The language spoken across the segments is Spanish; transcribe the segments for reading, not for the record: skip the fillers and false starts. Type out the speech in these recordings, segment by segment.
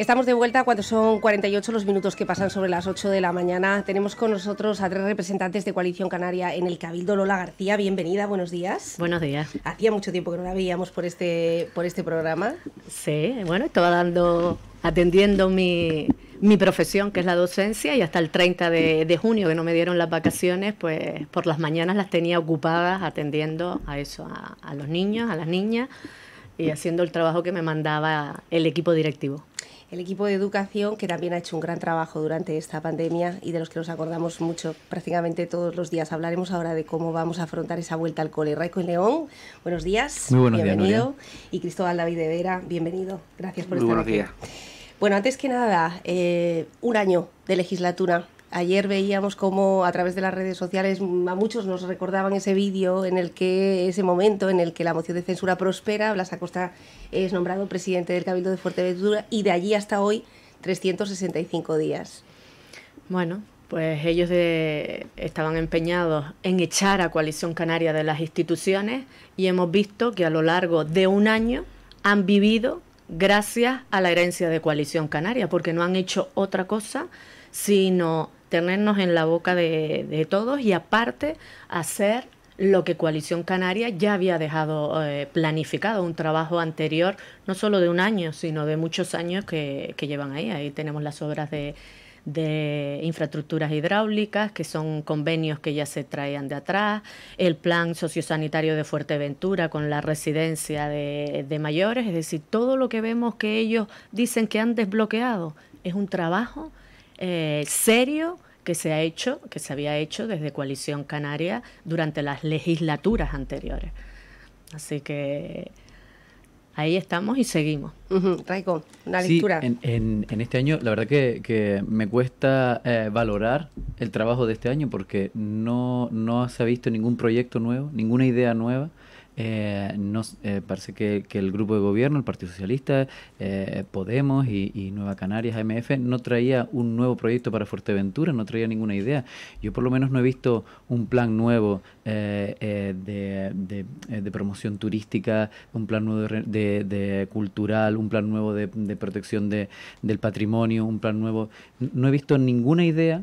Estamos de vuelta cuando son 48 los minutos que pasan sobre las 8 de la mañana. Tenemos con nosotros a tres representantes de Coalición Canaria en el Cabildo. Lola García, bienvenida, buenos días. Buenos días. Hacía mucho tiempo que no la veíamos por este programa. Sí, bueno, estaba atendiendo mi profesión, que es la docencia, y hasta el 30 de junio, que no me dieron las vacaciones, pues por las mañanas las tenía ocupadas atendiendo a eso, a los niños, a las niñas, y haciendo el trabajo que me mandaba el equipo directivo. El equipo de educación, que también ha hecho un gran trabajo durante esta pandemia y de los que nos acordamos mucho prácticamente todos los días. Hablaremos ahora de cómo vamos a afrontar esa vuelta al cole. Raico y León, buenos días. Muy buenos días, Nuria. Bienvenido. Y Cristóbal David de Vera, bienvenido. Gracias por estar aquí. Muy buenos días. Bueno, antes que nada, un año de legislatura. Ayer veíamos cómo a través de las redes sociales a muchos nos recordaban ese vídeo en el que, ese momento en el que la moción de censura prospera, Blas Acosta es nombrado presidente del Cabildo de Fuerteventura, y de allí hasta hoy 365 días. Bueno, pues ellos estaban empeñados en echar a Coalición Canaria de las instituciones, y hemos visto que a lo largo de un año han vivido gracias a la herencia de Coalición Canaria, porque no han hecho otra cosa sino tenernos en la boca de todos, y aparte hacer lo que Coalición Canaria ya había dejado planificado, un trabajo anterior, no solo de un año, sino de muchos años que llevan ahí. Ahí tenemos las obras de infraestructuras hidráulicas, que son convenios que ya se traían de atrás, el plan sociosanitario de Fuerteventura con la residencia de mayores. Es decir, todo lo que vemos que ellos dicen que han desbloqueado es un trabajo serio que se ha hecho, que se había hecho desde Coalición Canaria durante las legislaturas anteriores. Así que ahí estamos y seguimos. Raico, una lectura. Sí, en este año, la verdad que me cuesta valorar el trabajo de este año, porque no se ha visto ningún proyecto nuevo, ninguna idea nueva. Parece que el grupo de gobierno, el Partido Socialista, Podemos y Nueva Canarias, AMF, no traía un nuevo proyecto para Fuerteventura, no traía ninguna idea. Yo por lo menos no he visto un plan nuevo de promoción turística, un plan nuevo de cultural, un plan nuevo de protección del patrimonio, un plan nuevo. No he visto ninguna idea.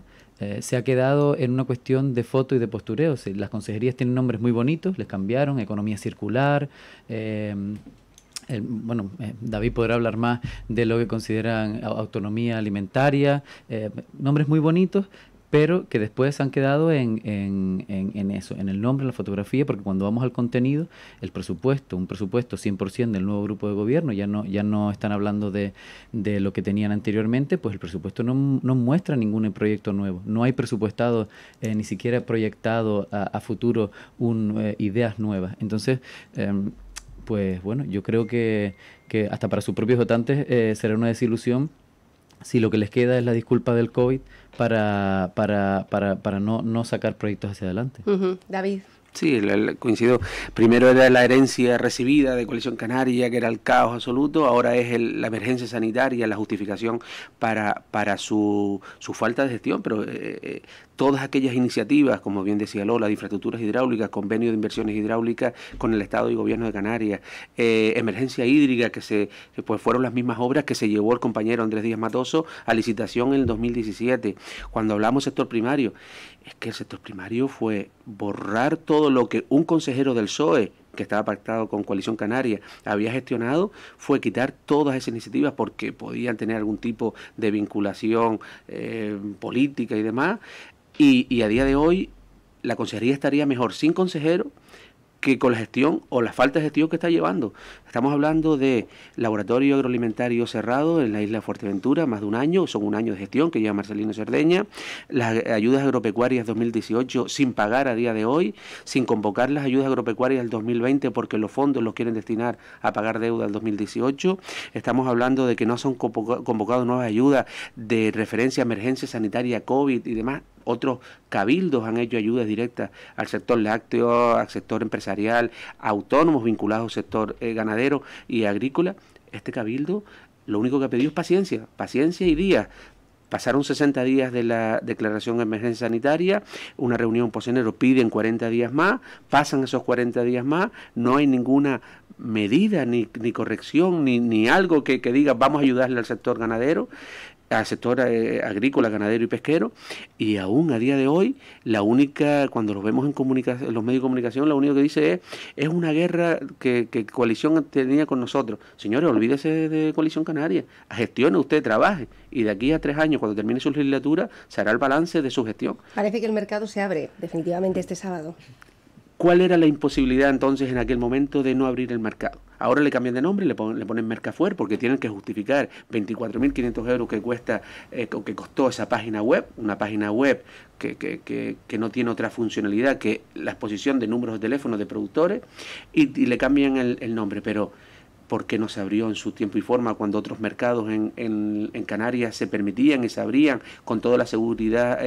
Se ha quedado en una cuestión de foto y de postureo. Las consejerías tienen nombres muy bonitos, les cambiaron, economía circular. David podrá hablar más de lo que consideran autonomía alimentaria, nombres muy bonitos, pero que después han quedado en eso, en el nombre, en la fotografía, porque cuando vamos al contenido, el presupuesto, un presupuesto 100% del nuevo grupo de gobierno, ya no están hablando de lo que tenían anteriormente, pues el presupuesto no muestra ningún proyecto nuevo. No hay presupuestado, ni siquiera proyectado a futuro ideas nuevas. Entonces, pues bueno, yo creo que hasta para sus propios votantes será una desilusión si lo que les queda es la disculpa del COVID para no sacar proyectos hacia adelante. David. Sí, coincido. Primero era la herencia recibida de Coalición Canaria, que era el caos absoluto. Ahora es la emergencia sanitaria, la justificación para su falta de gestión. Pero todas aquellas iniciativas, como bien decía Lola, de infraestructuras hidráulicas, convenio de inversiones hidráulicas con el Estado y Gobierno de Canarias, emergencia hídrica, que fueron las mismas obras que se llevó el compañero Andrés Díaz Matoso a licitación en el 2017. Cuando hablamos sector primario, es que el sector primario fue borrar todo lo que un consejero del PSOE, que estaba pactado con Coalición Canaria, había gestionado, fue quitar todas esas iniciativas porque podían tener algún tipo de vinculación política y demás. Y a día de hoy la consejería estaría mejor sin consejero que con la gestión o la falta de gestión que está llevando. Estamos hablando de laboratorio agroalimentario cerrado en la isla de Fuerteventura, más de un año, son un año de gestión que lleva Marcelino Cerdeña, las ayudas agropecuarias 2018 sin pagar a día de hoy, sin convocar las ayudas agropecuarias del 2020 porque los fondos los quieren destinar a pagar deuda del 2018, estamos hablando de que no son convocadas nuevas ayudas de referencia a emergencia sanitaria COVID y demás. Otros cabildos han hecho ayudas directas al sector lácteo, al sector empresarial, autónomos vinculados al sector ganadero y agrícola. Este cabildo lo único que ha pedido es paciencia y días. Pasaron 60 días de la declaración de emergencia sanitaria, una reunión por enero, piden 40 días más, pasan esos 40 días más, no hay ninguna medida ni corrección ni algo que diga vamos a ayudarle al sector ganadero, al sector agrícola, ganadero y pesquero, y aún a día de hoy la única, cuando los vemos en comunicación, los medios de comunicación, lo único que dice es una guerra que Coalición tenía con nosotros. Señores, olvídese de Coalición Canaria, gestione usted, trabaje, y de aquí a 3 años, cuando termine su legislatura, se hará el balance de su gestión. Parece que el mercado se abre definitivamente este sábado. ¿Cuál era la imposibilidad entonces en aquel momento de no abrir el mercado? Ahora le cambian de nombre y le ponen Mercafuer, porque tienen que justificar 24.500 euros que cuesta que costó esa página web, una página web que no tiene otra funcionalidad que la exposición de números de teléfono de productores, y le cambian el nombre. Pero ¿por qué no se abrió en su tiempo y forma cuando otros mercados en Canarias se permitían y se abrían con toda la seguridad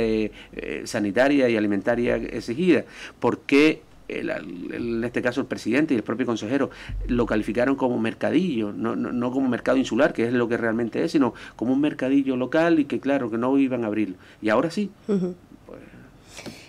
sanitaria y alimentaria exigida? ¿Por qué en este caso el presidente y el propio consejero lo calificaron como mercadillo, no como mercado insular, que es lo que realmente es, sino como un mercadillo local, y que claro, que no iban a abrirlo? Y ahora sí. Pues...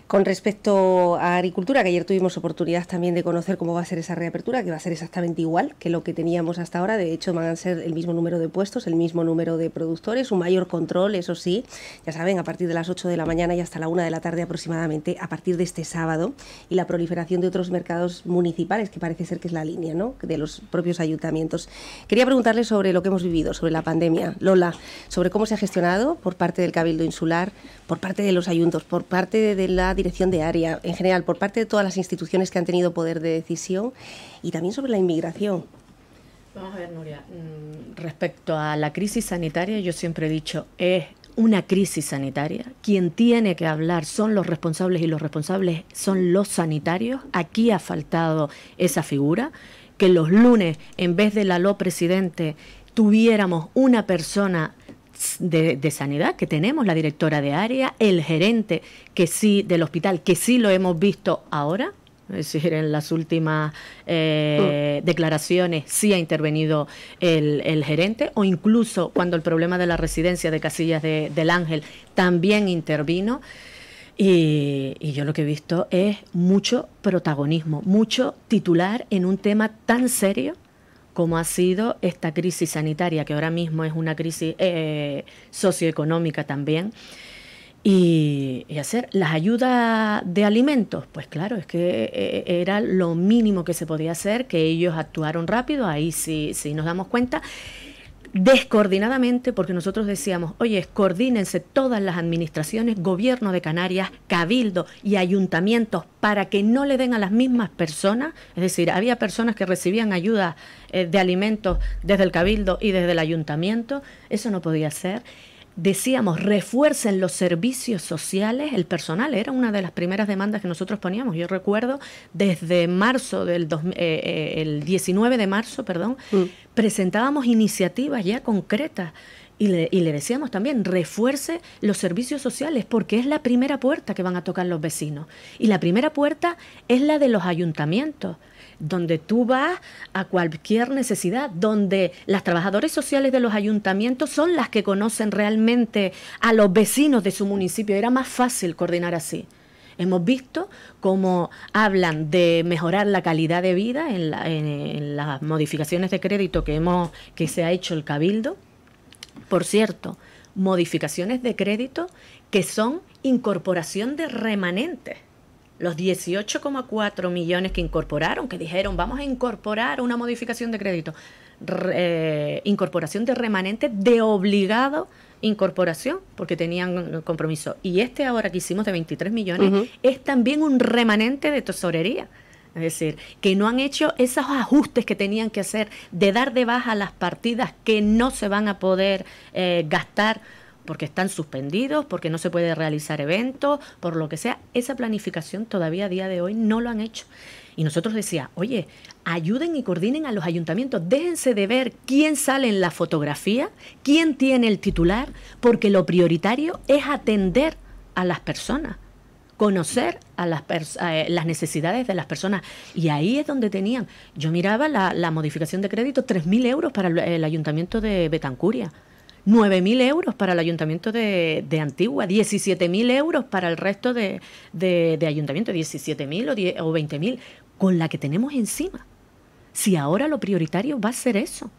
Con respecto a agricultura, que ayer tuvimos oportunidad también de conocer cómo va a ser esa reapertura, que va a ser exactamente igual que lo que teníamos hasta ahora. De hecho, van a ser el mismo número de puestos, el mismo número de productores, un mayor control, eso sí, ya saben, a partir de las 8 de la mañana y hasta la 1 de la tarde aproximadamente, a partir de este sábado, y la proliferación de otros mercados municipales, que parece ser que es la línea, ¿no?, de los propios ayuntamientos. Quería preguntarle sobre lo que hemos vivido, sobre la pandemia, Lola, sobre cómo se ha gestionado por parte del Cabildo Insular, por parte de los ayuntos, por parte de la dirección de área, en general, por parte de todas las instituciones que han tenido poder de decisión, y también sobre la inmigración. Vamos a ver, Nuria, respecto a la crisis sanitaria, yo siempre he dicho, es una crisis sanitaria. Quien tiene que hablar son los responsables, y los responsables son los sanitarios. Aquí ha faltado esa figura, que los lunes, en vez del aló presidente, tuviéramos una persona de sanidad, que tenemos la directora de área, el gerente que sí del hospital, que sí lo hemos visto ahora, es decir, en las últimas declaraciones sí ha intervenido el gerente, o incluso cuando el problema de la residencia de Casillas del Ángel también intervino. Y yo lo que he visto es mucho protagonismo, mucho titular en un tema tan serio como ha sido esta crisis sanitaria, que ahora mismo es una crisis socioeconómica también. Y hacer las ayudas de alimentos, pues claro, es que era lo mínimo que se podía hacer, que ellos actuaron rápido, ahí sí nos damos cuenta, descoordinadamente, porque nosotros decíamos, oye, coordínense todas las administraciones, gobierno de Canarias, cabildo y ayuntamientos, para que no le den a las mismas personas. Es decir, había personas que recibían ayuda de alimentos desde el cabildo y desde el ayuntamiento, eso no podía ser. Decíamos, refuercen los servicios sociales, el personal, era una de las primeras demandas que nosotros poníamos. Yo recuerdo desde marzo el 19 de marzo, perdón, presentábamos iniciativas ya concretas, y le decíamos también, refuerce los servicios sociales, porque es la primera puerta que van a tocar los vecinos, y la primera puerta es la de los ayuntamientos, donde tú vas a cualquier necesidad, donde las trabajadoras sociales de los ayuntamientos son las que conocen realmente a los vecinos de su municipio. Era más fácil coordinar así. Hemos visto cómo hablan de mejorar la calidad de vida en las modificaciones de crédito que se ha hecho el Cabildo. Por cierto, modificaciones de crédito que son incorporación de remanentes. Los 18,4 millones que incorporaron, que dijeron vamos a incorporar una modificación de crédito, incorporación de remanentes de obligado incorporación, porque tenían compromiso. Y este ahora que hicimos de 23 millones es también un remanente de tesorería. Es decir, que no han hecho esos ajustes que tenían que hacer de dar de baja las partidas que no se van a poder gastar, porque están suspendidos, porque no se puede realizar eventos, por lo que sea. Esa planificación todavía a día de hoy no lo han hecho. Y nosotros decíamos, oye, ayuden y coordinen a los ayuntamientos, déjense de ver quién sale en la fotografía, quién tiene el titular, porque lo prioritario es atender a las personas, conocer a las necesidades de las personas. Y ahí es donde tenían. Yo miraba la modificación de crédito, 3.000 euros para el ayuntamiento de Betancuria. 9.000 euros para el Ayuntamiento de Antigua, 17.000 euros para el resto de ayuntamientos, 17.000 o 20.000, con la que tenemos encima. Si ahora lo prioritario va a ser eso.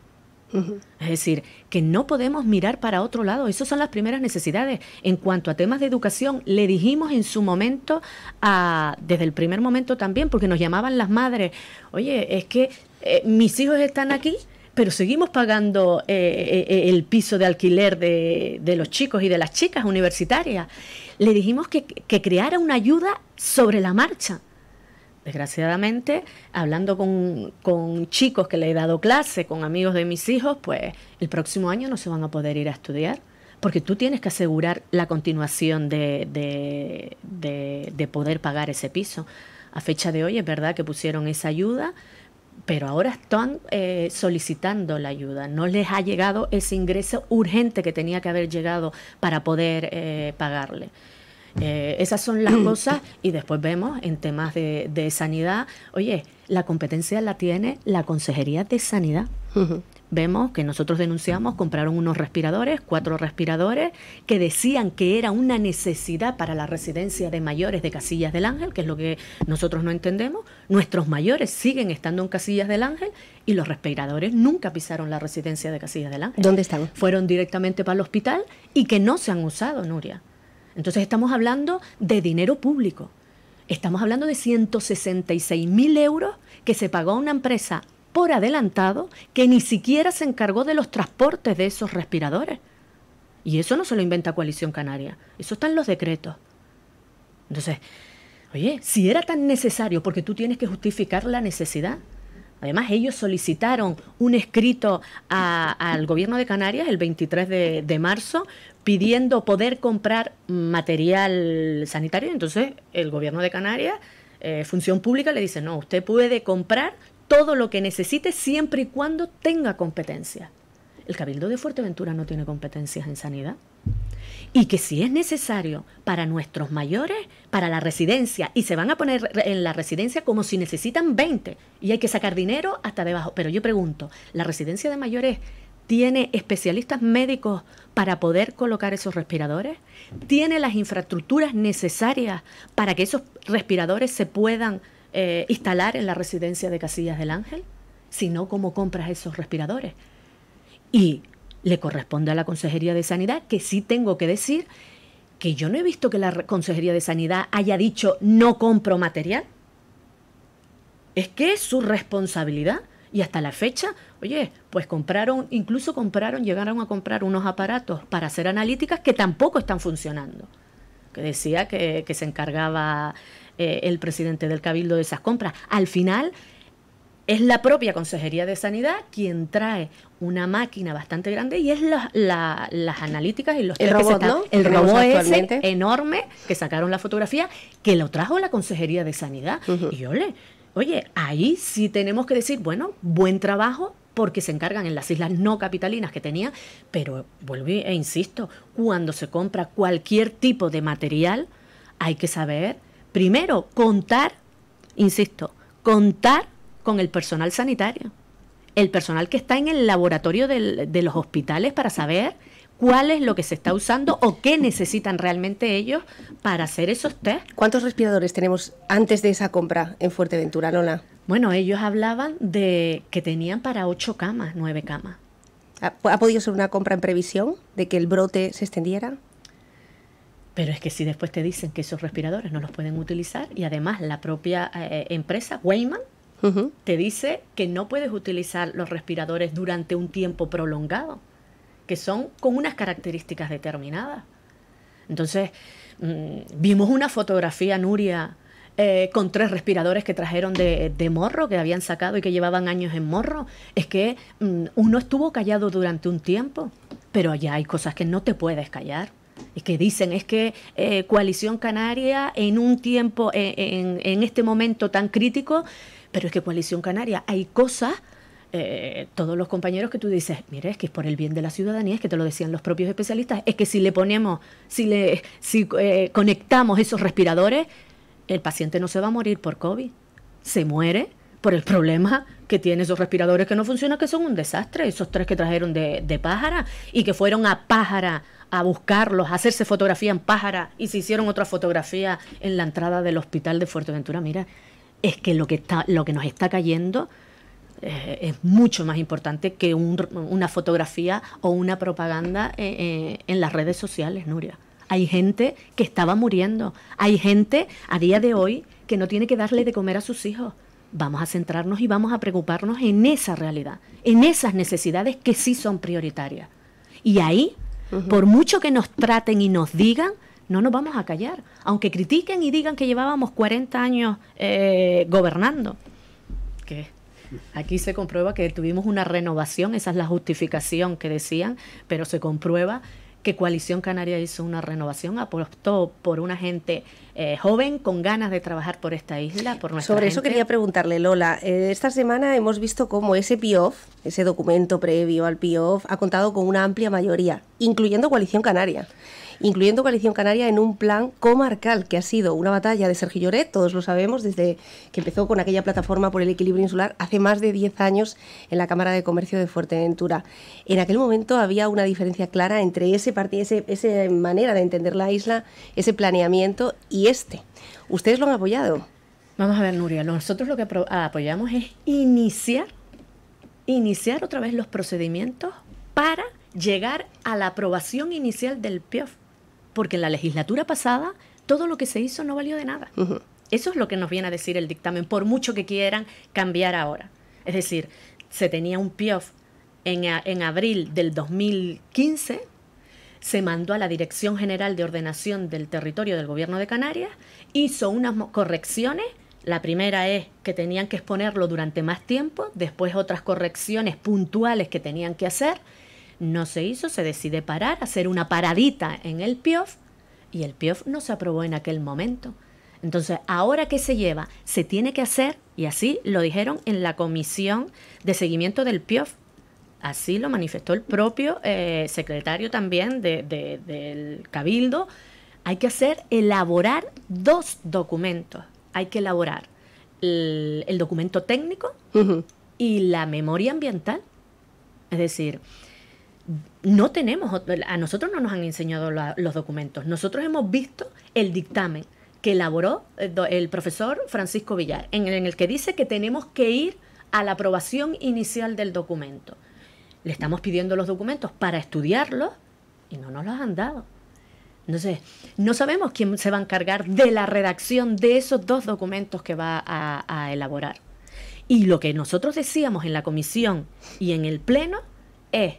Uh-huh. Es decir, que no podemos mirar para otro lado. Esas son las primeras necesidades. En cuanto a temas de educación, le dijimos en su momento, desde el primer momento también, porque nos llamaban las madres, oye, es que mis hijos están aquí, pero seguimos pagando el piso de alquiler de los chicos y de las chicas universitarias. Le dijimos que creara una ayuda sobre la marcha. Desgraciadamente, hablando con chicos que le he dado clase, con amigos de mis hijos, pues el próximo año no se van a poder ir a estudiar, porque tú tienes que asegurar la continuación de poder pagar ese piso. A fecha de hoy es verdad que pusieron esa ayuda, pero ahora están solicitando la ayuda. No les ha llegado ese ingreso urgente que tenía que haber llegado para poder pagarle. Esas son las cosas, y después vemos en temas de sanidad, oye, la competencia la tiene la Consejería de Sanidad. Uh-huh. Vemos que nosotros denunciamos, compraron unos respiradores, 4 respiradores, que decían que era una necesidad para la residencia de mayores de Casillas del Ángel, que es lo que nosotros no entendemos. Nuestros mayores siguen estando en Casillas del Ángel y los respiradores nunca pisaron la residencia de Casillas del Ángel. ¿Dónde están? Fueron directamente para el hospital y que no se han usado, Nuria. Entonces estamos hablando de dinero público, estamos hablando de 166.000 euros que se pagó a una empresa por adelantado que ni siquiera se encargó de los transportes de esos respiradores. Y eso no se lo inventa Coalición Canaria, eso está en los decretos. Entonces, oye, si era tan necesario, porque tú tienes que justificar la necesidad. Además, ellos solicitaron un escrito al Gobierno de Canarias el 23 de marzo pidiendo poder comprar material sanitario. Entonces, el Gobierno de Canarias, Función Pública, le dice, no, usted puede comprar todo lo que necesite siempre y cuando tenga competencia. El Cabildo de Fuerteventura no tiene competencias en sanidad. Y que si es necesario para nuestros mayores, para la residencia, y se van a poner en la residencia como si necesitan 20, y hay que sacar dinero hasta debajo. Pero yo pregunto, ¿la residencia de mayores tiene especialistas médicos para poder colocar esos respiradores? ¿Tiene las infraestructuras necesarias para que esos respiradores se puedan instalar en la residencia de Casillas del Ángel? Si no, ¿cómo compras esos respiradores? Y le corresponde a la Consejería de Sanidad, que sí tengo que decir que yo no he visto que la Consejería de Sanidad haya dicho no compro material. Es que es su responsabilidad y hasta la fecha, oye, pues compraron, incluso compraron, llegaron a comprar unos aparatos para hacer analíticas que tampoco están funcionando. Que decía que se encargaba el presidente del Cabildo de esas compras. Al final, es la propia Consejería de Sanidad quien trae una máquina bastante grande y es las analíticas y los test. El robot, ¿no? El robot ese enorme que sacaron la fotografía, que lo trajo la Consejería de Sanidad. Uh-huh. Y oye, ahí sí tenemos que decir, bueno, buen trabajo, porque se encargan en las islas no capitalinas que tenía, pero vuelvo e insisto, cuando se compra cualquier tipo de material hay que saber, primero, contar con el personal sanitario, el personal que está en el laboratorio de los hospitales para saber cuál es lo que se está usando o qué necesitan realmente ellos para hacer esos test. ¿Cuántos respiradores tenemos antes de esa compra en Fuerteventura, Lola? Bueno, ellos hablaban de que tenían para 8 camas, 9 camas. ¿Ha podido ser una compra en previsión de que el brote se extendiera? Pero es que si después te dicen que esos respiradores no los pueden utilizar y además la propia empresa, Weyman, uh-huh, te dice que no puedes utilizar los respiradores durante un tiempo prolongado, que son con unas características determinadas. Entonces, vimos una fotografía, Nuria, con 3 respiradores que trajeron de Morro, que habían sacado y que llevaban años en Morro. Es que uno estuvo callado durante un tiempo, pero allá hay cosas que no te puedes callar. Y que dicen, es que Coalición Canaria en un tiempo, en este momento tan crítico. Pero es que Coalición Canaria, hay cosas, todos los compañeros que tú dices, mire, es que es por el bien de la ciudadanía, es que te lo decían los propios especialistas, es que si le ponemos, si conectamos esos respiradores, el paciente no se va a morir por COVID, se muere por el problema que tiene esos respiradores que no funcionan, que son un desastre, esos tres que trajeron de Pájara y que fueron a Pájara a buscarlos, a hacerse fotografía en Pájara y se hicieron otra fotografía en la entrada del hospital de Fuerteventura. Mira, es que lo que nos está cayendo es mucho más importante que una fotografía o una propaganda en las redes sociales, Nuria. Hay gente que estaba muriendo, hay gente a día de hoy que no tiene que darle de comer a sus hijos. Vamos a centrarnos y vamos a preocuparnos en esa realidad, en esas necesidades que sí son prioritarias. Y ahí, por mucho que nos traten y nos digan, no nos vamos a callar, aunque critiquen y digan que llevábamos 40 años gobernando. ¿Qué? Aquí se comprueba que tuvimos una renovación, esa es la justificación que decían, pero se comprueba que Coalición Canaria hizo una renovación, apostó por una gente joven con ganas de trabajar por esta isla, por nuestra Sobre gente. Eso quería preguntarle, Lola. Esta semana hemos visto cómo ese PIOF, ese documento previo al PIOF, ha contado con una amplia mayoría, incluyendo Coalición Canaria en un plan comarcal, que ha sido una batalla de Sergio Lloret, todos lo sabemos, desde que empezó con aquella plataforma por el equilibrio insular hace más de 10 años en la Cámara de Comercio de Fuerteventura. En aquel momento había una diferencia clara entre esa manera de entender la isla, ese planeamiento y este. ¿Ustedes lo han apoyado? Vamos a ver, Nuria, nosotros lo que apoyamos es iniciar otra vez los procedimientos para llegar a la aprobación inicial del PIOF. Porque en la legislatura pasada todo lo que se hizo no valió de nada. Eso es lo que nos viene a decir el dictamen, por mucho que quieran cambiar ahora. Es decir, se tenía un PIOF en abril del 2015, se mandó a la Dirección General de Ordenación del Territorio del Gobierno de Canarias, hizo unas correcciones. La primera es que tenían que exponerlo durante más tiempo, después otras correcciones puntuales que tenían que hacer. No se hizo, se decide parar, hacer una paradita en el PIOF, y el PIOF no se aprobó en aquel momento. Entonces, ¿ahora qué se lleva? Se tiene que hacer, y así lo dijeron en la comisión de seguimiento del PIOF. Así lo manifestó el propio secretario también del Cabildo. Hay que elaborar dos documentos. Hay que elaborar el documento técnico y la memoria ambiental. Es decir, no tenemos, a nosotros no nos han enseñado los documentos. Nosotros hemos visto el dictamen que elaboró el profesor Francisco Villar, en el que dice que tenemos que ir a la aprobación inicial del documento. Le estamos pidiendo los documentos para estudiarlos y no nos los han dado. Entonces, no sabemos quién se va a encargar de la redacción de esos dos documentos que va a elaborar. Y lo que nosotros decíamos en la comisión y en el pleno es: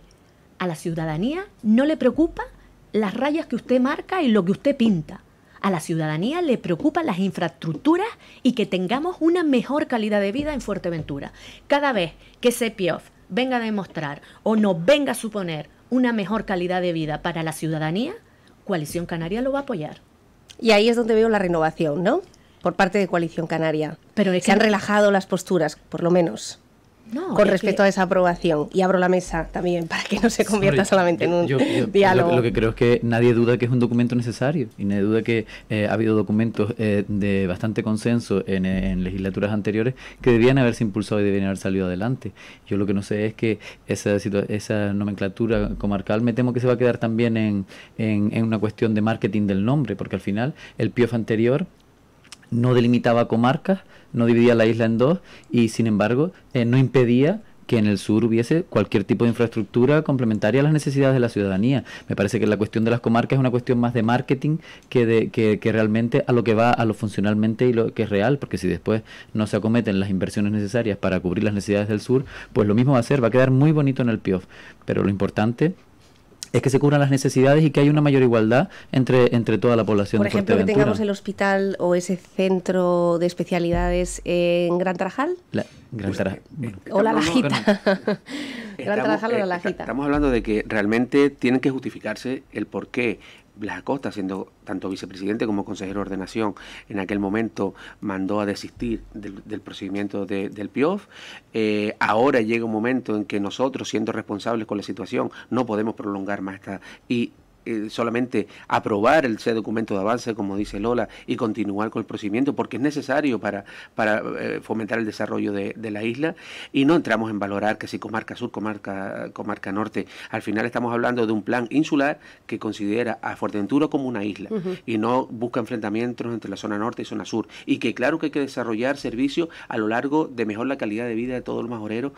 a la ciudadanía no le preocupa las rayas que usted marca y lo que usted pinta. A la ciudadanía le preocupan las infraestructuras y que tengamos una mejor calidad de vida en Fuerteventura. Cada vez que ese PIOF venga a demostrar o nos venga a suponer una mejor calidad de vida para la ciudadanía, Coalición Canaria lo va a apoyar. Y ahí es donde veo la renovación, ¿no?, por parte de Coalición Canaria. Pero es que se han relajado las posturas, por lo menos. No, con respecto a esa aprobación, y abro la mesa también para que no se convierta solamente en un diálogo. Lo que creo es que nadie duda que es un documento necesario, y nadie duda que ha habido documentos de bastante consenso en legislaturas anteriores que debían haberse impulsado y debían haber salido adelante. Yo lo que no sé es que esa nomenclatura comarcal me temo que se va a quedar también en una cuestión de marketing del nombre, porque al final el PIOF anterior no delimitaba comarcas, no dividía la isla en dos y, sin embargo, no impedía que en el sur hubiese cualquier tipo de infraestructura complementaria a las necesidades de la ciudadanía. Me parece que la cuestión de las comarcas es una cuestión más de marketing que realmente a lo que va, a lo funcionalmente y lo que es real, porque si después no se acometen las inversiones necesarias para cubrir las necesidades del sur, pues lo mismo va a ser, va a quedar muy bonito en el PIOF. Pero lo importante es que se cubran las necesidades y que hay una mayor igualdad entre toda la población de Fuerteventura. Por ejemplo, que tengamos el hospital o ese centro de especialidades en Gran Tarajal. O La Lajita. Gran Tarajal o La Lajita. Estamos hablando de que realmente tienen que justificarse el por qué Blas Acosta, siendo tanto vicepresidente como consejero de ordenación, en aquel momento mandó a desistir del procedimiento del PIOF. Ahora llega un momento en que nosotros, siendo responsables con la situación, no podemos prolongar más esta, y solamente aprobar ese documento de avance, como dice Lola, y continuar con el procedimiento, porque es necesario para fomentar el desarrollo de la isla, y no entramos en valorar que si comarca sur, comarca norte. Al final estamos hablando de un plan insular que considera a Fuerteventura como una isla, y no busca enfrentamientos entre la zona norte y zona sur, y que claro que hay que desarrollar servicios a lo largo de mejorar la calidad de vida de todos los majoreros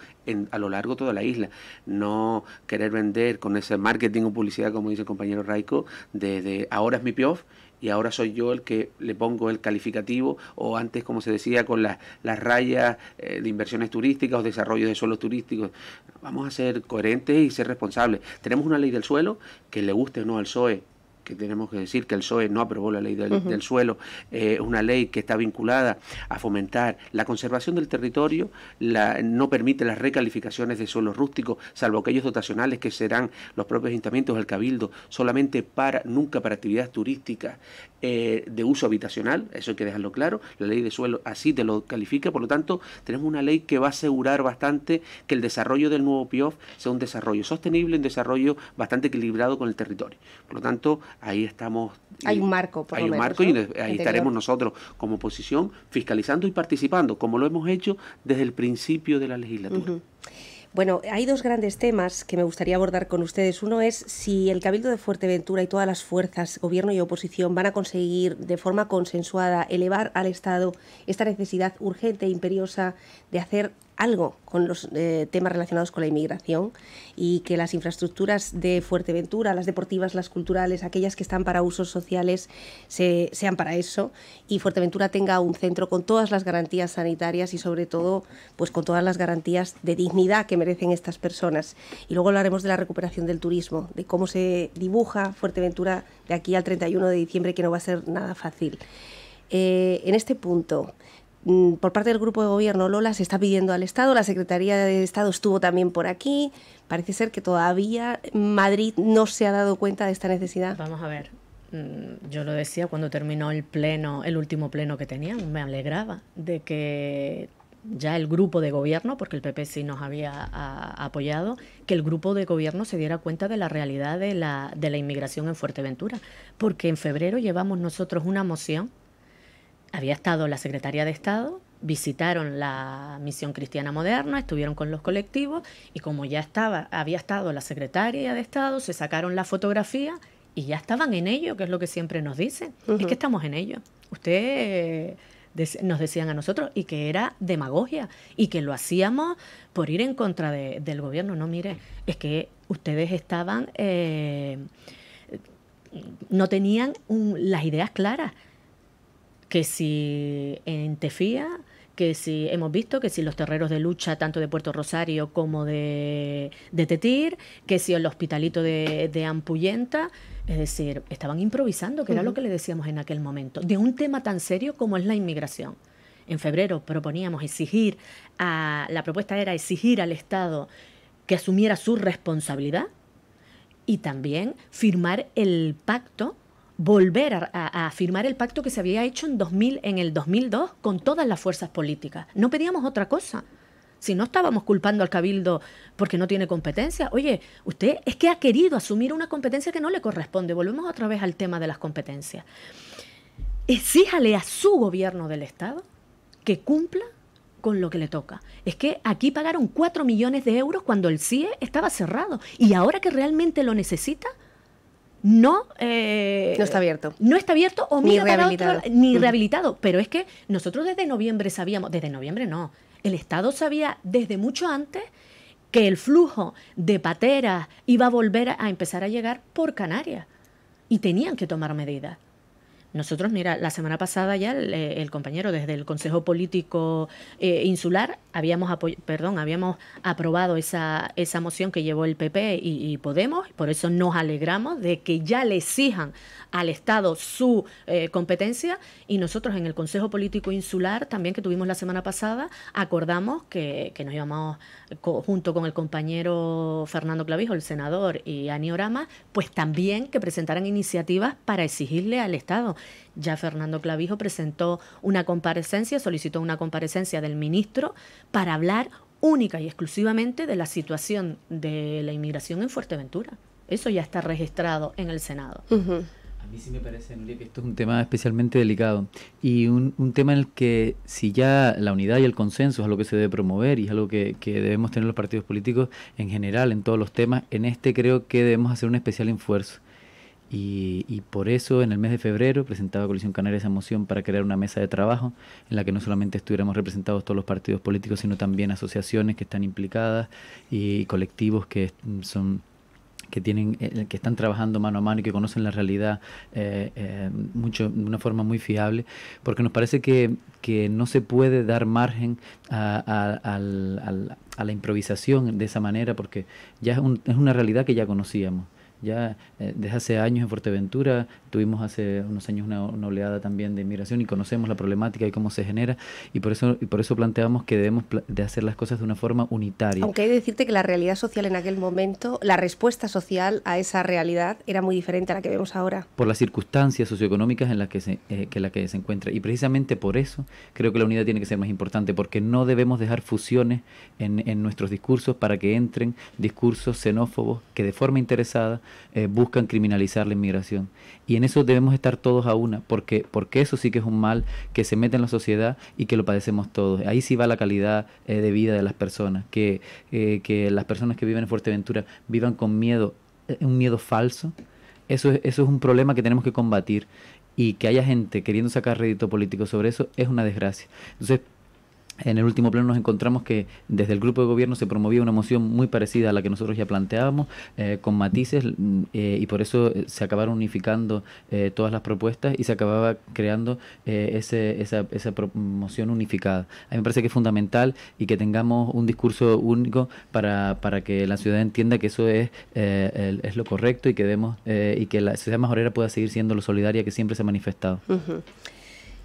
a lo largo de toda la isla, no querer vender con ese marketing o publicidad, como dice el compañero Raico, de ahora es mi PIOF y ahora soy yo el que le pongo el calificativo, o antes, como se decía, con las rayas de inversiones turísticas o desarrollo de suelos turísticos. Vamos a ser coherentes y ser responsables. Tenemos una ley del suelo, que le guste o no al PSOE, que tenemos que decir que el PSOE no aprobó la ley del suelo, una ley que está vinculada a fomentar la conservación del territorio, no permite las recalificaciones de suelos rústicos, salvo aquellos dotacionales que serán los propios ayuntamientos, el cabildo, solamente nunca para actividades turísticas de uso habitacional, eso hay que dejarlo claro, la ley de suelo así te lo califica. Por lo tanto, tenemos una ley que va a asegurar bastante que el desarrollo del nuevo PIOF sea un desarrollo sostenible, un desarrollo bastante equilibrado con el territorio. Por lo tanto, ahí estamos. Hay un marco, por lo menos. Hay un marco, ¿no? Y ahí estaremos nosotros como oposición fiscalizando y participando, como lo hemos hecho desde el principio de la legislatura. Bueno, hay dos grandes temas que me gustaría abordar con ustedes. Uno es si el Cabildo de Fuerteventura y todas las fuerzas, gobierno y oposición, van a conseguir de forma consensuada elevar al Estado esta necesidad urgente e imperiosa de hacer algo con los temas relacionados con la inmigración, y que las infraestructuras de Fuerteventura, las deportivas, las culturales, aquellas que están para usos sociales, sean para eso, y Fuerteventura tenga un centro con todas las garantías sanitarias y sobre todo pues con todas las garantías de dignidad que merecen estas personas. Y luego hablaremos de la recuperación del turismo, de cómo se dibuja Fuerteventura de aquí al 31 de diciembre, que no va a ser nada fácil. En este punto, por parte del grupo de gobierno, Lola, se está pidiendo al Estado, la Secretaría de Estado estuvo también por aquí, parece ser que todavía Madrid no se ha dado cuenta de esta necesidad. Vamos a ver, yo lo decía cuando terminó el pleno, el último pleno que teníamos, me alegraba de que ya el grupo de gobierno, porque el PP sí nos había apoyado, que el grupo de gobierno se diera cuenta de la realidad de la inmigración en Fuerteventura, porque en febrero llevamos nosotros una moción. Había estado la Secretaría de Estado, visitaron la Misión Cristiana Moderna, estuvieron con los colectivos y como ya había estado la Secretaría de Estado, se sacaron la fotografía y ya estaban en ello, que es lo que siempre nos dicen. Es que estamos en ello. Usted nos decían a nosotros, y que era demagogia y que lo hacíamos por ir en contra del gobierno. No, mire, es que ustedes estaban, no tenían las ideas claras. Que si en Tefía, que si hemos visto que si los terreros de lucha tanto de Puerto Rosario como de Tetir, que si el hospitalito de Ampuyenta, es decir, estaban improvisando, que era lo que le decíamos en aquel momento, de un tema tan serio como es la inmigración. En febrero proponíamos la propuesta era exigir al Estado que asumiera su responsabilidad y también firmar el pacto, volver a firmar el pacto que se había hecho en el 2002 con todas las fuerzas políticas. No pedíamos otra cosa. Si no estábamos culpando al Cabildo porque no tiene competencia, oye, usted es que ha querido asumir una competencia que no le corresponde. Volvemos otra vez al tema de las competencias. Exíjale a su gobierno del Estado que cumpla con lo que le toca. Es que aquí pagaron 4 millones de euros cuando el CIE estaba cerrado, y ahora que realmente lo necesita, no está abierto. No está abierto o mira para otro, ni rehabilitado. Pero es que nosotros desde noviembre sabíamos, desde noviembre no, el Estado sabía desde mucho antes que el flujo de pateras iba a volver a empezar a llegar por Canarias y tenían que tomar medidas. Nosotros, mira, la semana pasada ya el compañero desde el Consejo Político Insular habíamos aprobado esa moción que llevó el PP y Podemos, por eso nos alegramos de que ya le exijan al Estado su competencia, y nosotros en el Consejo Político Insular también que tuvimos la semana pasada acordamos que nos íbamos junto con el compañero Fernando Clavijo, el senador, y Aniorama, pues también que presentaran iniciativas para exigirle al Estado. Ya Fernando Clavijo presentó una comparecencia, solicitó una comparecencia del ministro para hablar única y exclusivamente de la situación de la inmigración en Fuerteventura. Eso ya está registrado en el Senado. A mí sí me parece, Nuria, que esto es un tema especialmente delicado y un tema en el que si ya la unidad y el consenso es algo que se debe promover y es algo que debemos tener los partidos políticos en general, en todos los temas, en este creo que debemos hacer un especial esfuerzo. Y por eso en el mes de febrero presentaba Coalición Canaria esa moción para crear una mesa de trabajo en la que no solamente estuviéramos representados todos los partidos políticos, sino también asociaciones que están implicadas y colectivos que son... que están trabajando mano a mano y que conocen la realidad de una forma muy fiable, porque nos parece que no se puede dar margen a la improvisación de esa manera, porque ya es una realidad que ya conocíamos. Ya desde hace años en Fuerteventura tuvimos hace unos años una oleada también de inmigración y conocemos la problemática y cómo se genera, y por eso planteamos que debemos de hacer las cosas de una forma unitaria. Aunque hay que decirte que la realidad social en aquel momento, la respuesta social a esa realidad era muy diferente a la que vemos ahora. Por las circunstancias socioeconómicas en las que se encuentra, y precisamente por eso creo que la unidad tiene que ser más importante, porque no debemos dejar fusiones en nuestros discursos para que entren discursos xenófobos que de forma interesada buscan criminalizar la inmigración, y en eso debemos estar todos a una, porque eso sí que es un mal que se mete en la sociedad y que lo padecemos todos. Ahí sí va la calidad de vida de las personas, que las personas que viven en Fuerteventura vivan con miedo, un miedo falso. Eso es un problema que tenemos que combatir, y que haya gente queriendo sacar rédito político sobre eso es una desgracia. Entonces, en el último pleno nos encontramos que desde el grupo de gobierno se promovía una moción muy parecida a la que nosotros ya planteábamos, con matices, y por eso se acabaron unificando todas las propuestas y se acababa creando esa moción unificada. A mí me parece que es fundamental y que tengamos un discurso único para que la ciudad entienda que eso es lo correcto, y que debemos, y que la sociedad majorera pueda seguir siendo lo solidaria que siempre se ha manifestado.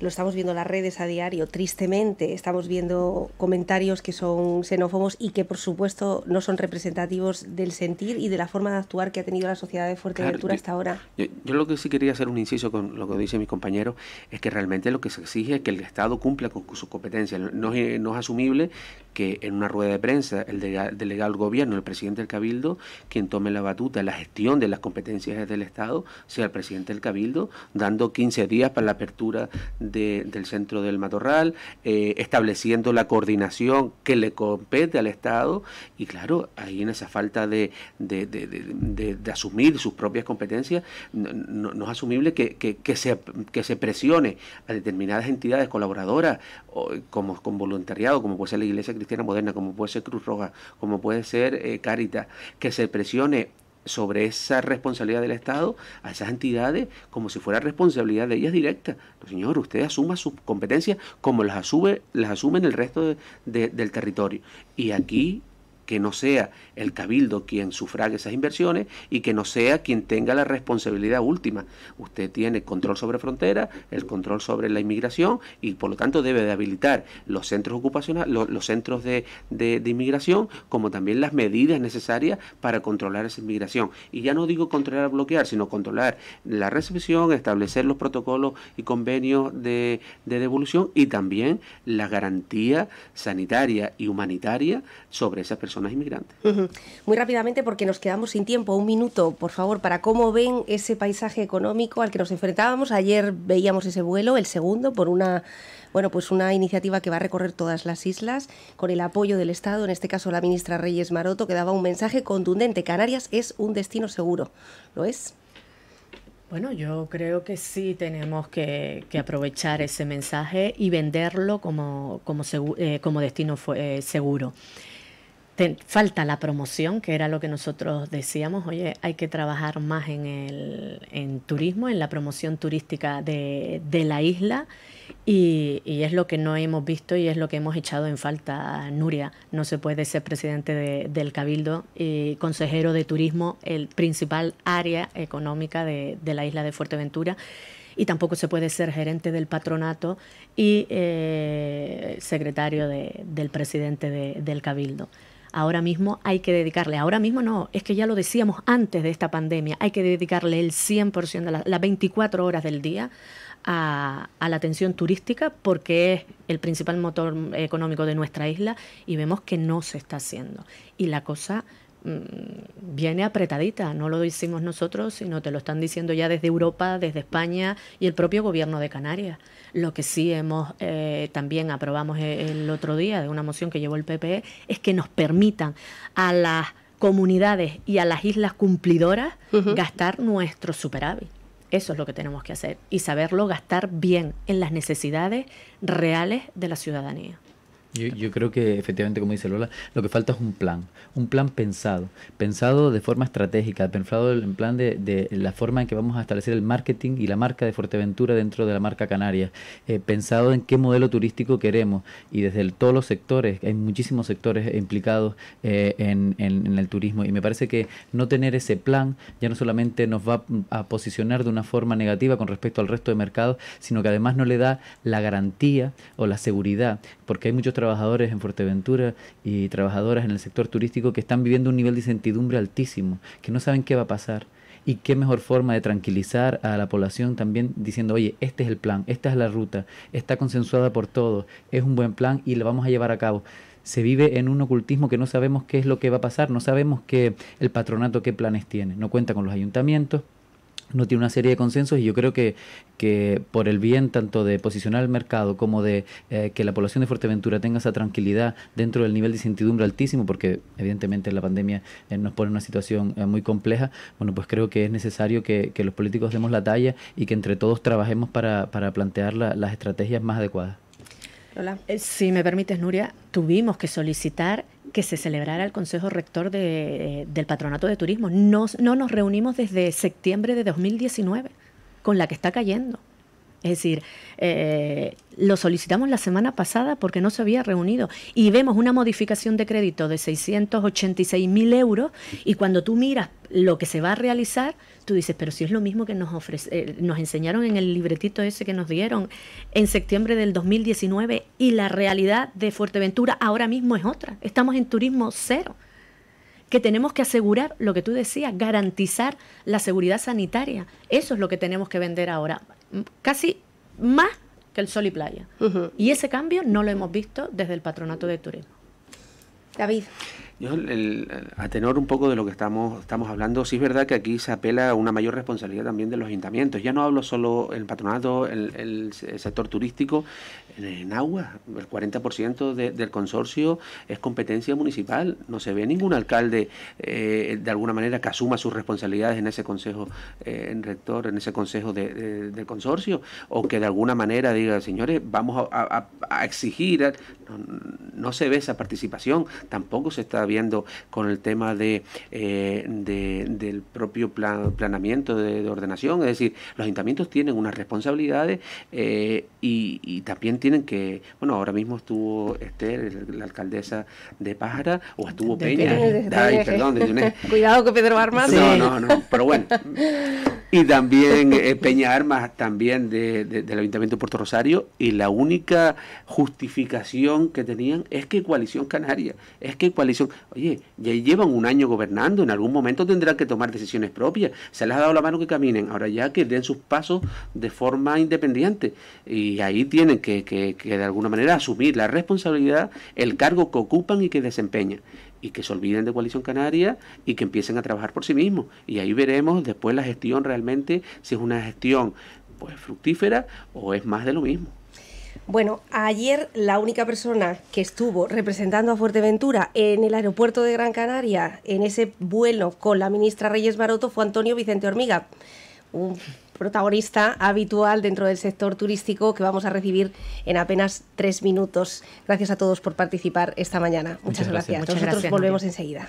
Lo estamos viendo en las redes a diario, tristemente, estamos viendo comentarios que son xenófobos y que por supuesto no son representativos del sentir y de la forma de actuar que ha tenido la sociedad de Fuerteventura hasta ahora. Yo lo que sí quería hacer un inciso con lo que dice mi compañero, es que realmente lo que se exige es que el Estado cumpla con su competencia. No es asumible que en una rueda de prensa el delegado del gobierno, el presidente del Cabildo, quien tome la batuta, la gestión de las competencias del Estado, sea el presidente del Cabildo, dando 15 días para la apertura del centro del Matorral, estableciendo la coordinación que le compete al Estado, y claro, ahí en esa falta de asumir sus propias competencias, no es asumible que se presione a determinadas entidades colaboradoras, como con voluntariado, como puede ser la Iglesia Cristiana Moderna, como puede ser Cruz Roja, como puede ser Cáritas, que se presione sobre esa responsabilidad del Estado a esas entidades como si fuera responsabilidad de ellas directa. No, señor, usted asuma sus competencias como las asumen el resto del territorio. Y aquí que no sea el Cabildo quien sufrague esas inversiones y que no sea quien tenga la responsabilidad última. Usted tiene control sobre frontera, el control sobre la inmigración, y por lo tanto debe de habilitar los centros ocupacionales, los centros de inmigración, como también las medidas necesarias para controlar esa inmigración. Y ya no digo controlar, bloquear, sino controlar la recepción, establecer los protocolos y convenios de devolución, y también la garantía sanitaria y humanitaria sobre esas personas inmigrantes. Muy rápidamente, porque nos quedamos sin tiempo, un minuto, por favor, para cómo ven ese paisaje económico al que nos enfrentábamos. Ayer veíamos ese vuelo, el segundo, por una iniciativa que va a recorrer todas las islas, con el apoyo del Estado, en este caso la ministra Reyes Maroto, que daba un mensaje contundente: Canarias es un destino seguro. ¿Lo es? Bueno, yo creo que sí tenemos que aprovechar ese mensaje y venderlo como destino seguro. Falta la promoción, que era lo que nosotros decíamos. Oye, hay que trabajar más en turismo, en la promoción turística de la isla, y es lo que no hemos visto y es lo que hemos echado en falta, Nuria. No se puede ser presidente del Cabildo y consejero de turismo, el principal área económica de la isla de Fuerteventura, y tampoco se puede ser gerente del patronato y secretario del presidente del Cabildo. Ahora mismo hay que dedicarle, ahora mismo no, es que ya lo decíamos antes de esta pandemia, hay que dedicarle el 100% de las 24 horas del día a la atención turística, porque es el principal motor económico de nuestra isla, y vemos que no se está haciendo. Y la cosa viene apretadita, no lo hicimos nosotros, sino te lo están diciendo ya desde Europa, desde España y el propio gobierno de Canarias. Lo que sí hemos también aprobamos el otro día de una moción que llevó el PP es que nos permitan a las comunidades y a las islas cumplidoras gastar nuestro superávit. Eso es lo que tenemos que hacer y saberlo gastar bien en las necesidades reales de la ciudadanía. Yo creo que efectivamente, como dice Lola, lo que falta es un plan pensado, pensado de forma estratégica, pensado en plan de la forma en que vamos a establecer el marketing y la marca de Fuerteventura dentro de la marca Canarias, pensado en qué modelo turístico queremos y desde todos los sectores, hay muchísimos sectores implicados en el turismo y me parece que no tener ese plan ya no solamente nos va a posicionar de una forma negativa con respecto al resto de mercados, sino que además no le da la garantía o la seguridad, porque hay muchos trabajadores en Fuerteventura y trabajadoras en el sector turístico que están viviendo un nivel de incertidumbre altísimo, que no saben qué va a pasar. Y qué mejor forma de tranquilizar a la población también diciendo, oye, este es el plan, esta es la ruta, está consensuada por todos, es un buen plan y lo vamos a llevar a cabo. Se vive en un ocultismo que no sabemos qué es lo que va a pasar, no sabemos qué el patronato qué planes tiene, no cuenta con los ayuntamientos, no tiene una serie de consensos y yo creo que por el bien tanto de posicionar el mercado como de que la población de Fuerteventura tenga esa tranquilidad dentro del nivel de incertidumbre altísimo, porque evidentemente la pandemia nos pone en una situación muy compleja, bueno, pues creo que es necesario que los políticos demos la talla y que entre todos trabajemos para plantear las estrategias más adecuadas. Lola. Si me permites, Nuria, tuvimos que solicitar que se celebrara el Consejo Rector del Patronato de Turismo. No nos reunimos desde septiembre de 2019, con la que está cayendo. Es decir, lo solicitamos la semana pasada porque no se había reunido y vemos una modificación de crédito de 686.000 euros y cuando tú miras lo que se va a realizar, tú dices, pero si es lo mismo que nos enseñaron en el libretito ese que nos dieron en septiembre del 2019 y la realidad de Fuerteventura ahora mismo es otra. Estamos en turismo cero, que tenemos que asegurar lo que tú decías, garantizar la seguridad sanitaria. Eso es lo que tenemos que vender ahora. Casi más que el sol y playa. Y ese cambio no lo hemos visto desde el Patronato de Turismo. David. Yo, a tenor un poco de lo que estamos hablando, sí es verdad que aquí se apela a una mayor responsabilidad también de los ayuntamientos. Ya no hablo solo el patronato, el sector turístico, en agua, el 40% del consorcio es competencia municipal. No se ve ningún alcalde, de alguna manera, que asuma sus responsabilidades en ese consejo rector, en ese consejo del consorcio, o que de alguna manera diga, señores, vamos a exigir. No se ve esa participación, tampoco se está viendo con el tema del propio planeamiento de ordenación. Es decir, los ayuntamientos tienen unas responsabilidades y también tienen que, bueno, ahora mismo estuvo Esther, la alcaldesa de Pájara, o estuvo Peña. Ay, perdón, de Túnez. Cuidado con Pedro Armas. No, no, no, pero bueno. Y también Peña Armas, también del Ayuntamiento de Puerto Rosario, y la única justificación que tenían es que Coalición Canaria, es que Coalición... Oye, ya llevan un año gobernando, en algún momento tendrán que tomar decisiones propias, se les ha dado la mano que caminen, ahora ya que den sus pasos de forma independiente, y ahí tienen que de alguna manera asumir la responsabilidad, el cargo que ocupan y que desempeñan, y que se olviden de Coalición Canaria y que empiecen a trabajar por sí mismos, y ahí veremos después la gestión realmente, si es una gestión pues fructífera o es más de lo mismo. Bueno, ayer la única persona que estuvo representando a Fuerteventura en el aeropuerto de Gran Canaria, en ese vuelo con la ministra Reyes Maroto, fue Antonio Vicente Hormiga, un protagonista habitual dentro del sector turístico que vamos a recibir en apenas 3 minutos. Gracias a todos por participar esta mañana. Muchas gracias. Nosotros volvemos enseguida.